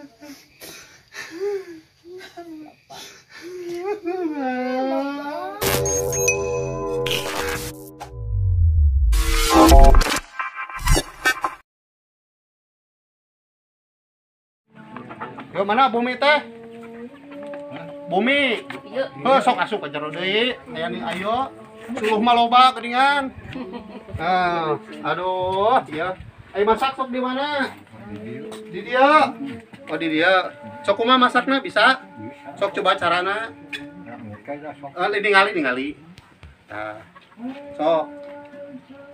Yo mana Bumi teh? Bumi. Heh sok asup ka jero deui, aya nih ayo. Suluh mah loba geuningan. Nah, aduh, ya. Ai masak sok di mana? Di dia. Oh, di dia. Sok kumaha masakna bisa? Sok coba carana. Ningali. Tah. Sok.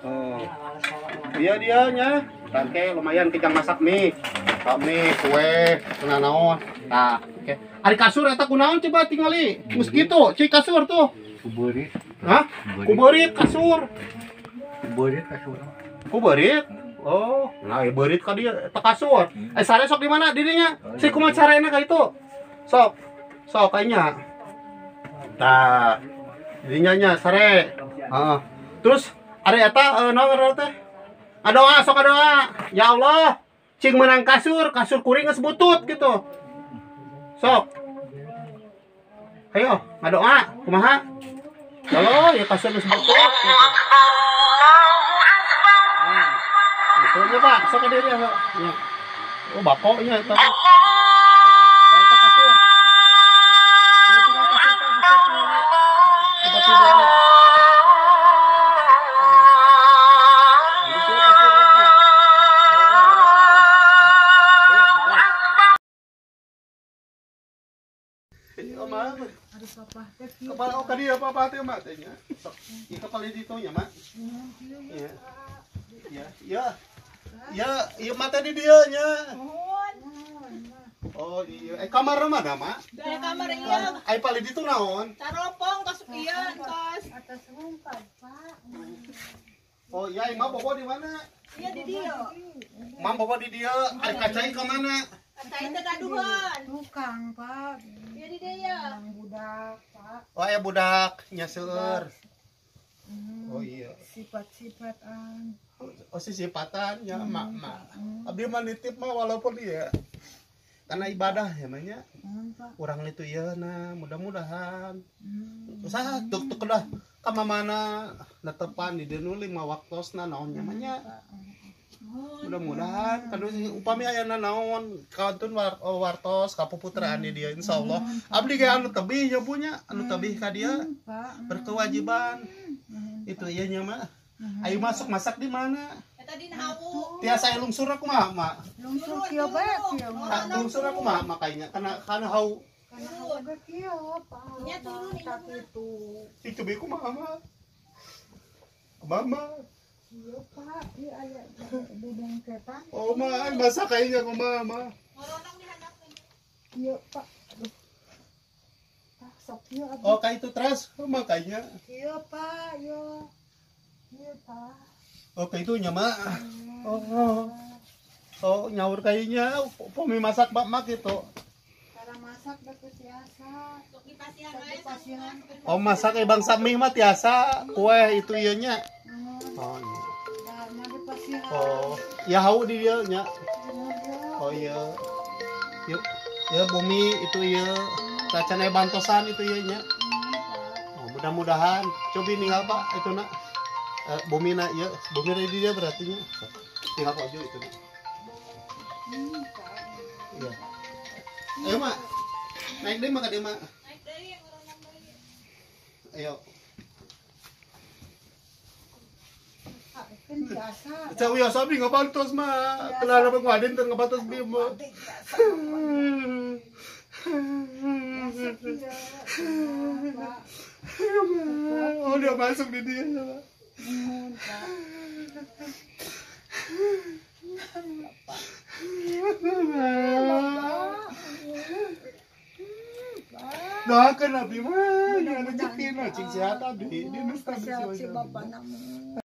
Oh. Dia nya. Tangke lumayan kijang masak nih. Kami kue kena naon. Nah, oke. Ari kasur eta kunaon coba tingali. Geus kitu, cik kasur tuh. Kubeurit. Hah? Kubeurit kasur. Kubeurit. Oh, nah beurit ka dieu eta kasur. Sare sok di mana dirinya? Si kumaha carana ka itu? Sok kayaknya. Tah. Dirinya nya sare. Heeh. Terus ari eta naon teh? Adoa sok adoa. Ya Allah. Cing menang kasur kuring geus butut gitu. Sok. Ayo, ngadoa kumaha? Halo, ya kasur geus butut. Gitu nya, Pak. Sok ka dieu ya. Oh, bapoknya eta. Kepala oh tadi apa teh mak tehnya. Ieu kepala di tonya mak. Iya. Ya, ieu mata di dieu nya. Oh, ieu kamar mah da mak. Da kamar ieu. Ai pali di tu naon? Caropong kasuk ieu tos. Atas rumpat, Pak. Oh, iya mah bobo di mana? Iya di dieu. Mam bobo di dieu, ari kacai ka mana? Kacai teh gaduhan. Tukang, Pak. Ieu di dieu ya. Budak, Pak. Oh, ya budak nya seueur. Oh iya. Sifat-sifatan. Oh, sifatan nya mak. Abdi mah nitip mah walaupun ieu karena ibadah ya mahnya. Urang litu ieuna mudah-mudahan. Usaha tuk-tuk dah ka mamana netepan di dieu 5 waktosna naon nya mahnya. Mudah-mudahan kadu upami ayana naon kantun wartos ka puputraane dia insyaallah abdi ge anu tebih nya punya anu tebih ka dia berkewajiban itu ieu nya mah ayo masak di mana eta di hawu tiasa lungsur aku mah mak lungsur kieu bae kieu mah lungsur aku mah makanya kana hawu kana hawu ge kieu pah nya turun itu itu be ku mama iya Pak, iya ayah budang setan. Oh mah, masa kayaknya kok mama. Ngoronong dihadapkan. Iya Pak, aduh. Pak, sok iya abis. Oh kayak itu teras, makanya. Iya Pak, iya. Iya Pak. Oh kayak itunya mak. Oh nyaur kayaknya, pemi masak mak gitu. Cara masak betul tiasa. Sok dipasihan. Oh masak Bang Samih mah tiasa, kue itu ianya. Oh iya. Oh, ya hau di dia nya. Oh iya. Yuk, ya Bumi itu ya. Kacanai bantosan itu ya nya. Oh, mudah-mudahan coba ninggal Pak itu nak. Bumi nak ya, Bumi di dia berarti nya. Tinggal Pak Jo itu. Iya. Ayo Mak. Naik deui maka dia Mak. Naik deui yang orang deui. Ayo. Jauh ya sabi ngabantos mah kelar apa ngadin teu ngabantos bi mah oh dia masuk di dia doakan abi mah nyana rezeki na cing sehat abi di mesti bisa